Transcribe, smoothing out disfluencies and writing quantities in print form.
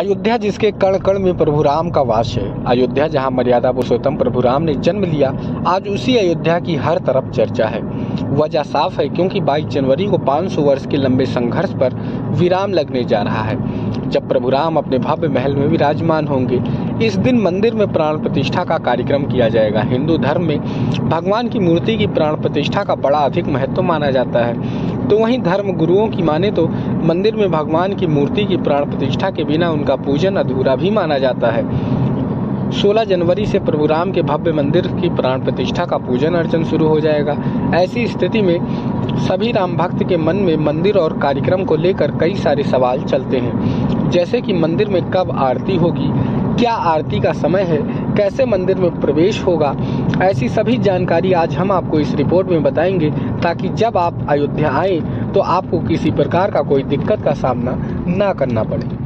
अयोध्या जिसके कण कण में प्रभु राम का वास है, अयोध्या जहां मर्यादा पुरुषोत्तम प्रभु राम ने जन्म लिया, आज उसी अयोध्या की हर तरफ चर्चा है। वजह साफ है, क्योंकि 22 जनवरी को 500 वर्ष के लंबे संघर्ष पर विराम लगने जा रहा है, जब प्रभु राम अपने भव्य महल में विराजमान होंगे। इस दिन मंदिर में प्राण प्रतिष्ठा का कार्यक्रम किया जाएगा। हिंदू धर्म में भगवान की मूर्ति की प्राण प्रतिष्ठा का बड़ा अधिक महत्व माना जाता है, तो वहीं धर्म गुरुओं की माने तो मंदिर में भगवान की मूर्ति की प्राण प्रतिष्ठा के बिना उनका पूजन अधूरा भी माना जाता है। 16 जनवरी से प्रभु राम के भव्य मंदिर की प्राण प्रतिष्ठा का पूजन अर्चन शुरू हो जाएगा। ऐसी स्थिति में सभी राम भक्त के मन में मंदिर और कार्यक्रम को लेकर कई सारे सवाल चलते हैं, जैसे कि मंदिर में कब आरती होगी, क्या आरती का समय है, कैसे मंदिर में प्रवेश होगा। ऐसी सभी जानकारी आज हम आपको इस रिपोर्ट में बताएंगे, ताकि जब आप अयोध्या आएँ तो आपको किसी प्रकार का कोई दिक्कत का सामना ना करना पड़े।